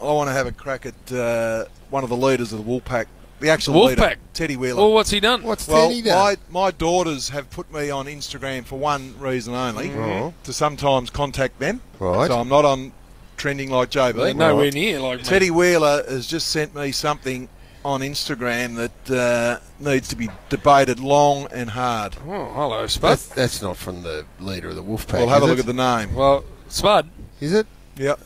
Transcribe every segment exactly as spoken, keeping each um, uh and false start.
I want to have a crack at uh, one of the leaders of the Wolfpack, the actual Wolfpack leader, Teddy Wheeler. Well, what's he done? What's well, Teddy done? My, my daughters have put me on Instagram for one reason only, mm-hmm. to sometimes contact them. Right. So I'm not on trending like J B. They're nowhere right. near like Teddy me. Wheeler has just sent me something on Instagram that uh, needs to be debated long and hard. Oh, hello, Spud. That, that's not from the leader of the Wolfpack. Well, have a look it? at the name. Well, Spud. Is it? Yep.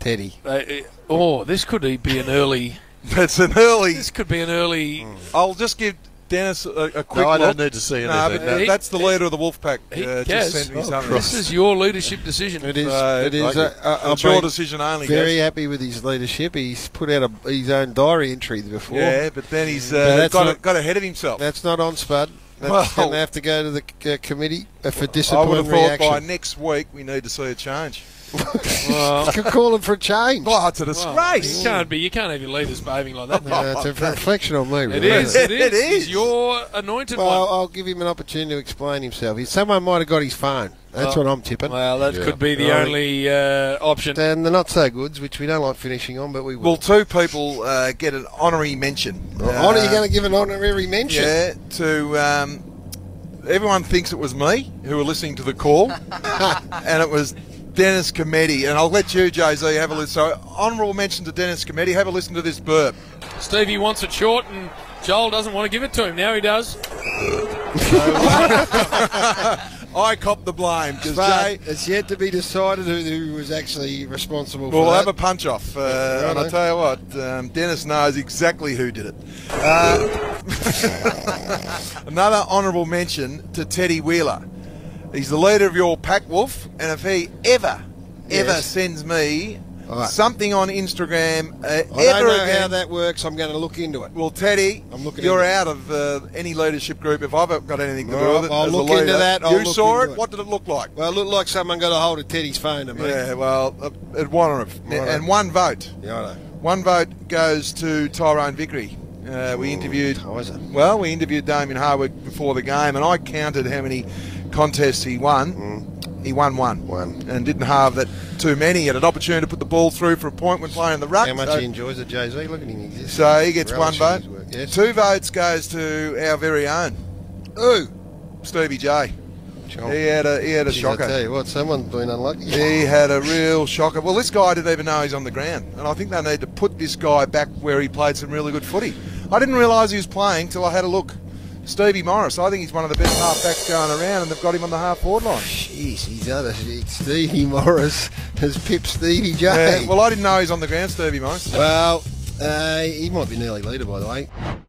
Teddy. Uh, oh, this could be an early... That's an early... This could be an early... I'll just give Dennis a, a quick no, I don't look. need to see anything. No, but he, that's the leader he, of the Wolfpack. He uh, just sent me oh, something. This is your leadership decision. It is. Uh, it is. Like uh, it's your decision only. Very guys. happy with his leadership. He's put out a, his own diary entry before. Yeah, but then he's uh, but got, not, got ahead of himself. That's not on, Spud. That's well, going to have to go to the uh, committee for disciplinary action. I would have thought by next week we need to see a change. Well, you could call him for a change. Oh, it's a disgrace. You can't be. You can't have your leaders behaving like that. No, it's a reflection on me. Really. It is. It is. It is. Your anointed well, one. Well, I'll give him an opportunity to explain himself. Someone might have got his phone. That's oh. what I'm tipping. Well, that yeah. could be the right. only uh, option. And the not-so-goods, which we don't like finishing on, but we will. Well, two people uh, get an honorary mention. Well, uh, honor, you're going to give an honorary mention? Yeah, to... Um, everyone thinks it was me who were listening to the call, and it was... Dennis Cometti, and I'll let you, Jay Z, have a listen. So, honourable mention to Dennis Cometti. Have a listen to this burp. Stevie wants it short, and Joel doesn't want to give it to him. Now he does. I cop the blame. Jay, it's yet to be decided who, who was actually responsible we'll for We'll have that. a punch-off, uh, right and I'll tell you what, um, Dennis knows exactly who did it. Uh, another honourable mention to Teddy Wheeler. He's the leader of your pack, Wolf, and if he ever, yes. ever sends me right. something on Instagram uh, I ever don't know again, how that works. I'm going to look into it. Well, Teddy, I'm looking you're out it. of uh, any leadership group if I've got anything to do well, with it. I'll look leader. into that. I'll you look saw into it? it. What did it look like? Well, it looked like someone got a hold of Teddy's phone to me. Yeah, well, it won him. And one vote. Yeah, I know. One vote goes to Tyrone Vickery. Uh, we Ooh, interviewed... How is it? Well, we interviewed Damien Harwood before the game, and I counted how many... contest he won, mm. he won one, one, and didn't have that too many. He had an opportunity to put the ball through for a point when playing in the ruck. How much so, he enjoys it, Jay Z. Look at him. He so he gets one vote. Work, yes. Two votes goes to our very own, ooh, Stevie J. John. He had a he had a Jeez, shocker. I tell you what, someone's been unlucky. He had a real shocker. Well, this guy didn't even know he's on the ground, and I think they need to put this guy back where he played some really good footy. I didn't realise he was playing till I had a look. Stevie Morris, I think he's one of the best halfbacks going around, and they've got him on the half-forward line. Jeez, he's other Stevie Morris has pipped Stevie J. Yeah, well, I didn't know he's on the ground, Stevie Morris. Well, uh, he might be an early leader, by the way.